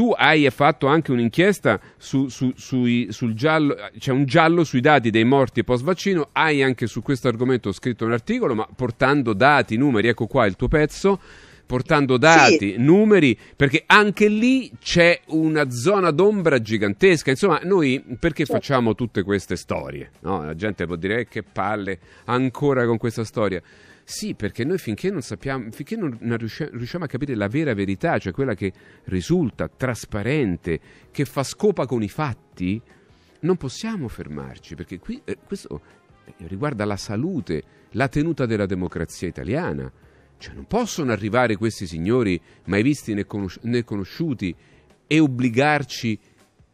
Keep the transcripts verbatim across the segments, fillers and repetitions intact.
tu hai fatto anche un'inchiesta su, su, sui, sul giallo, c'è cioè un giallo sui dati dei morti post vaccino, hai anche su questo argomento scritto un articolo, ma portando dati, numeri, ecco qua il tuo pezzo, portando dati, sì. numeri, perché anche lì c'è una zona d'ombra gigantesca. Insomma, noi perché sì. facciamo tutte queste storie? No? La gente può dire eh, che palle, ancora con questa storia. Sì, perché noi finché non sappiamo, finché non riusciamo a capire la vera verità, cioè quella che risulta trasparente, che fa scopa con i fatti, non possiamo fermarci, perché qui, eh, questo riguarda la salute, la tenuta della democrazia italiana. Cioè non possono arrivare questi signori mai visti né, conosci- né conosciuti e obbligarci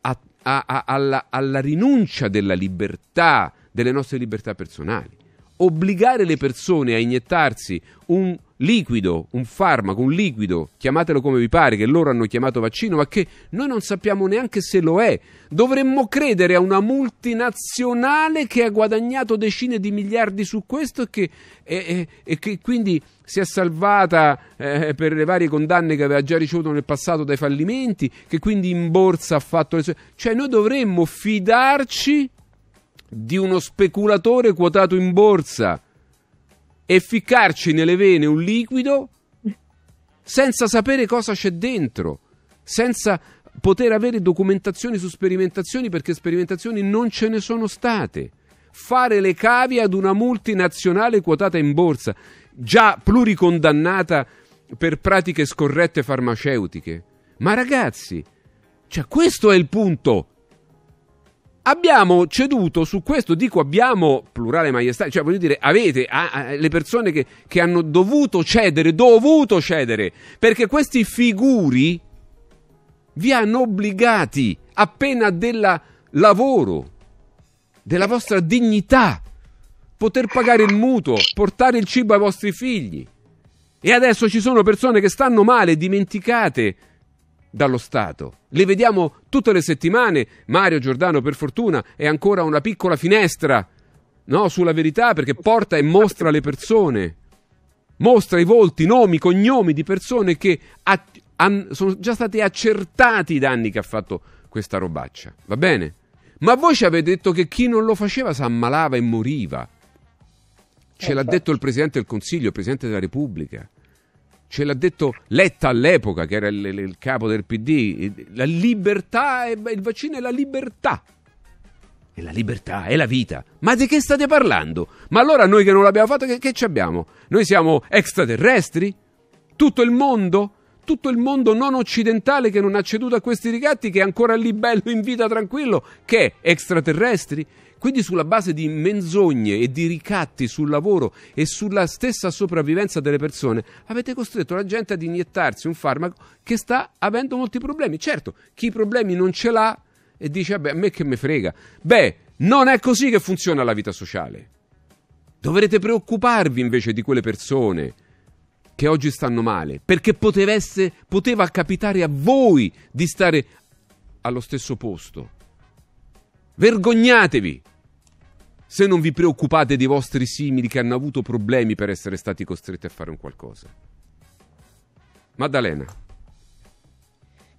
a, a, a, alla, alla rinuncia della libertà, delle nostre libertà personali. Obbligare le persone a iniettarsi un liquido, un farmaco, un liquido, chiamatelo come vi pare, che loro hanno chiamato vaccino, ma che noi non sappiamo neanche se lo è. Dovremmo credere a una multinazionale che ha guadagnato decine di miliardi su questo e che, e, e, e che quindi si è salvata eh, per le varie condanne che aveva già ricevuto nel passato dai fallimenti, che quindi in borsa ha fatto le sue... Cioè noi dovremmo fidarci di uno speculatore quotato in borsa e ficcarci nelle vene un liquido senza sapere cosa c'è dentro, senza poter avere documentazioni su sperimentazioni, perché sperimentazioni non ce ne sono state. Fare le cavie ad una multinazionale quotata in borsa, già pluricondannata per pratiche scorrette farmaceutiche. Ma ragazzi, cioè questo è il punto. Abbiamo ceduto su questo, dico abbiamo, plurale maiestà, cioè voglio dire, avete a, a, le persone che, che hanno dovuto cedere, dovuto cedere, perché questi figuri vi hanno obbligati appena del lavoro, della vostra dignità, poter pagare il mutuo, portare il cibo ai vostri figli. E adesso ci sono persone che stanno male, dimenticate dallo Stato. Le vediamo tutte le settimane. Mario Giordano, per fortuna, è ancora una piccola finestra, no, sulla verità, perché porta e mostra le persone, mostra i volti, nomi, cognomi di persone che a- an- sono già stati accertati i danni che ha fatto questa robaccia, va bene? Ma voi ci avete detto che chi non lo faceva si ammalava e moriva. Ce l'ha detto il Presidente del Consiglio, il Presidente della Repubblica. Ce l'ha detto Letta all'epoca, che era il, il capo del P D. La libertà, è, il vaccino è la libertà. È la libertà, è la vita. Ma di che state parlando? Ma allora noi che non l'abbiamo fatto, che, che ci abbiamo? Noi siamo extraterrestri? Tutto il mondo? Tutto il mondo non occidentale che non ha ceduto a questi ricatti, che è ancora lì bello in vita tranquillo, che è extraterrestri? Quindi sulla base di menzogne e di ricatti sul lavoro e sulla stessa sopravvivenza delle persone avete costretto la gente ad iniettarsi un farmaco che sta avendo molti problemi. Certo, chi i problemi non ce l'ha e dice vabbè, a me che me frega. Beh, non è così che funziona la vita sociale. Dovrete preoccuparvi invece di quelle persone che oggi stanno male, perché poteva, essere, poteva capitare a voi di stare allo stesso posto. Vergognatevi se non vi preoccupate dei vostri simili che hanno avuto problemi per essere stati costretti a fare un qualcosa. Maddalena.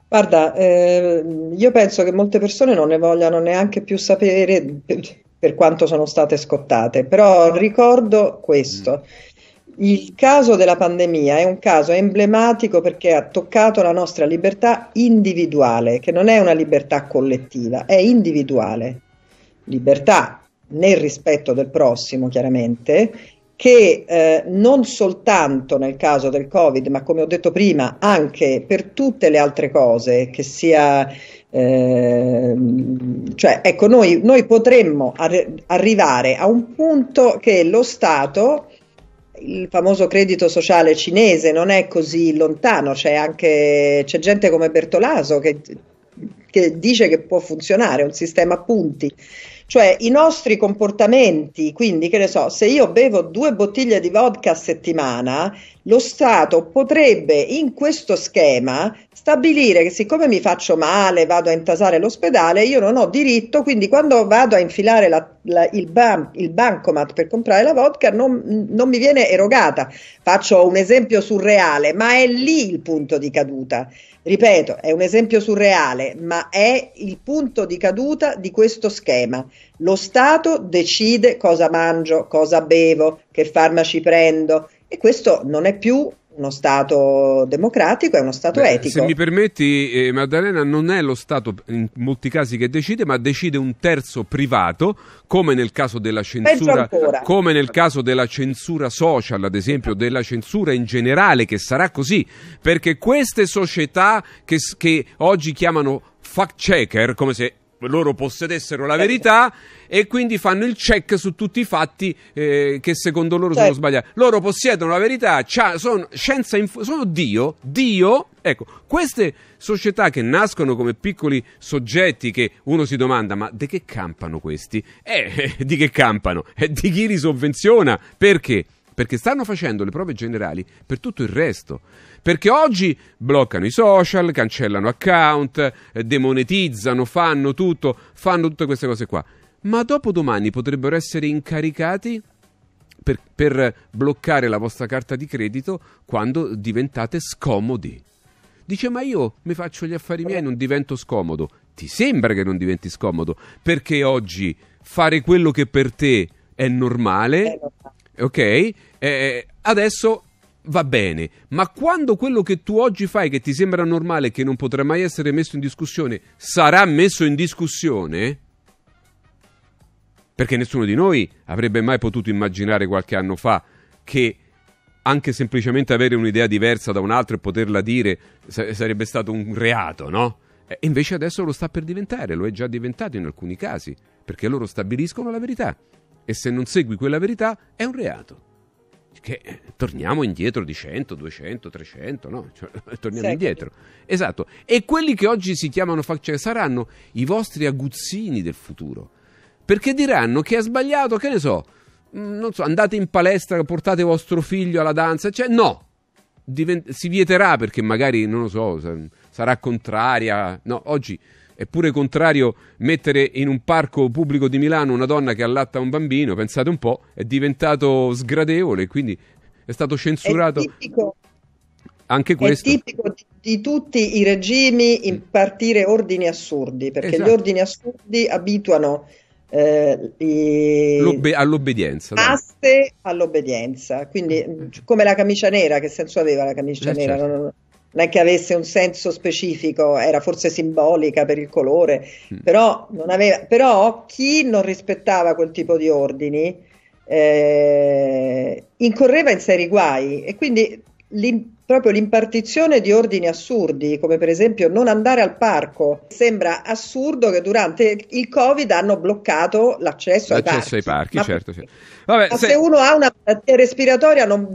Guarda, eh, io penso che molte persone non ne vogliano neanche più sapere per quanto sono state scottate, però ricordo questo. Mm. Il caso della pandemia è un caso emblematico perché ha toccato la nostra libertà individuale, che non è una libertà collettiva, è individuale. Libertà nel rispetto del prossimo, chiaramente, che eh, non soltanto nel caso del Covid, ma come ho detto prima, anche per tutte le altre cose, che sia... Eh, cioè, ecco, noi, noi potremmo ar- arrivare a un punto che lo Stato... Il famoso credito sociale cinese non è così lontano, c'è anche c'è gente come Bertolaso che, che dice che può funzionare un sistema a punti, cioè i nostri comportamenti, quindi che ne so, se io bevo due bottiglie di vodka a settimana, lo Stato potrebbe in questo schema stabilire che, siccome mi faccio male, vado a intasare l'ospedale, io non ho diritto, quindi quando vado a infilare la, la, il, ban, il bancomat per comprare la vodka non, non mi viene erogata. Faccio un esempio surreale, ma è lì il punto di caduta. Ripeto, è un esempio surreale, ma è il punto di caduta di questo schema. Lo Stato decide cosa mangio, cosa bevo, che farmaci prendo, e questo non è più uno Stato democratico, è uno Stato Beh, etico. Se mi permetti, eh, Maddalena, non è lo Stato in molti casi che decide, ma decide un terzo privato, come nel caso della censura, come nel caso della censura social, ad esempio, della censura in generale, che sarà così, perché queste società che, che oggi chiamano fact checker, come se loro possedessero la verità, e quindi fanno il check su tutti i fatti eh, che secondo loro, certo, sono sbagliati. Loro possiedono la verità, sono, scienza inf- sono Dio, Dio. Ecco, queste società che nascono come piccoli soggetti, che uno si domanda, ma di che campano questi? Eh, di che campano? Eh, di chi li sovvenziona? Perché? Perché stanno facendo le prove generali per tutto il resto. Perché oggi bloccano i social, cancellano account, demonetizzano, fanno tutto, fanno tutte queste cose qua. Ma dopodomani potrebbero essere incaricati per, per bloccare la vostra carta di credito quando diventate scomodi. Dice, ma io mi faccio gli affari miei e non divento scomodo. Ti sembra che non diventi scomodo, perché oggi fare quello che per te è normale... Ok, eh, adesso va bene, ma quando quello che tu oggi fai, che ti sembra normale, che non potrà mai essere messo in discussione, sarà messo in discussione, perché nessuno di noi avrebbe mai potuto immaginare qualche anno fa che anche semplicemente avere un'idea diversa da un altro e poterla dire sarebbe stato un reato, no? E invece adesso lo sta per diventare, lo è già diventato in alcuni casi, perché loro stabiliscono la verità. E se non segui quella verità è un reato. Che eh, torniamo indietro di cento, duecento, trecento, no? Cioè, torniamo sì, indietro. Esatto. E quelli che oggi si chiamano fact check saranno i vostri aguzzini del futuro. Perché diranno che ha sbagliato, che ne so, non so, andate in palestra, portate vostro figlio alla danza, cioè no, divent- si vieterà perché magari, non lo so, sarà contraria. No, oggi... È pure contrario mettere in un parco pubblico di Milano una donna che allatta un bambino, pensate un po', è diventato sgradevole, quindi è stato censurato. È tipico, anche questo. È tipico di, di tutti i regimi impartire ordini assurdi, perché esatto, gli ordini assurdi abituano eh, i... L'obe- all'obbedienza. Aste all'obbedienza, quindi come la camicia nera, che senso aveva la camicia eh, nera? Certo. Non, non... non è che avesse un senso specifico, era forse simbolica per il colore, mm. però, non aveva, però chi non rispettava quel tipo di ordini eh, incorreva in seri guai, e quindi l'im, proprio l'impartizione di ordini assurdi, come per esempio non andare al parco. Sembra assurdo che durante il Covid hanno bloccato l'accesso, l'accesso ai parchi. L'accesso ai parchi, ma, certo. certo. Vabbè, ma se... se uno ha una malattia respiratoria non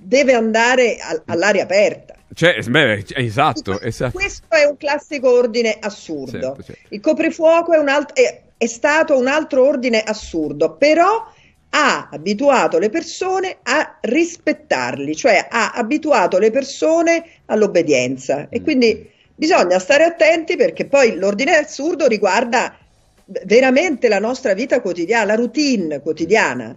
deve andare a, all'aria aperta. Cioè, beh, esatto, esatto. Questo è un classico ordine assurdo. Certo, certo. Il coprifuoco è, un alt- è, è stato un altro ordine assurdo, però ha abituato le persone a rispettarli, cioè ha abituato le persone all'obbedienza. E mm. quindi bisogna stare attenti, perché poi l'ordine assurdo riguarda veramente la nostra vita quotidiana, la routine quotidiana.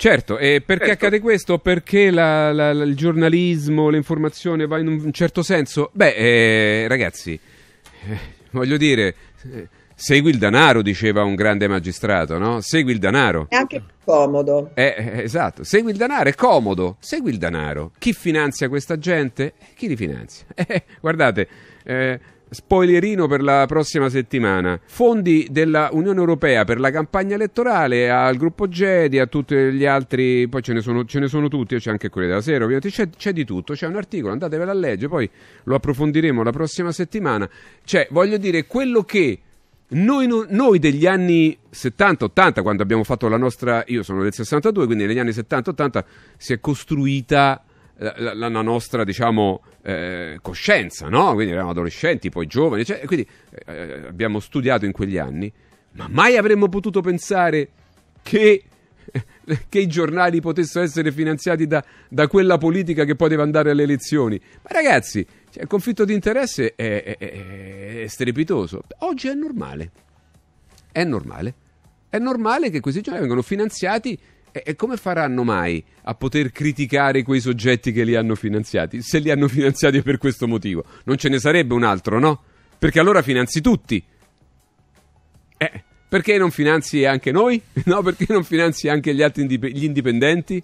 Certo, e perché certo. accade questo? Perché la, la, il giornalismo, l'informazione va in un certo senso? Beh, eh, ragazzi, eh, voglio dire, eh, segui il danaro, diceva un grande magistrato, no? Segui il danaro. È anche comodo. Eh, eh, esatto, segui il danaro, è comodo, segui il danaro. Chi finanzia questa gente? Chi li finanzia? Eh, guardate... Eh, spoilerino per la prossima settimana: fondi della Unione Europea per la campagna elettorale, al gruppo Gedi, a tutti gli altri, poi ce ne sono, ce ne sono tutti, c'è anche quelli della sera, ovviamente c'è, c'è di tutto, c'è un articolo, andatevelo a leggere, poi lo approfondiremo la prossima settimana. Cioè, voglio dire, quello che noi, no, noi degli anni settanta ottanta, quando abbiamo fatto la nostra, io sono del sessantadue, quindi negli anni settanta ottanta si è costruita La, la, la nostra, diciamo, eh, coscienza, no? Quindi eravamo adolescenti, poi giovani, cioè, quindi eh, abbiamo studiato in quegli anni, ma mai avremmo potuto pensare che che i giornali potessero essere finanziati da, da quella politica che poi deve andare alle elezioni. Ma ragazzi, cioè, il conflitto di interesse è, è, è, è strepitoso. Oggi è normale, è normale, è normale che questi giornali vengano finanziati. E come faranno mai a poter criticare quei soggetti che li hanno finanziati, se li hanno finanziati per questo motivo? Non ce ne sarebbe un altro, no? Perché allora finanzi tutti. Eh, perché non finanzi anche noi? No, perché non finanzi anche gli altri indip- gli indipendenti?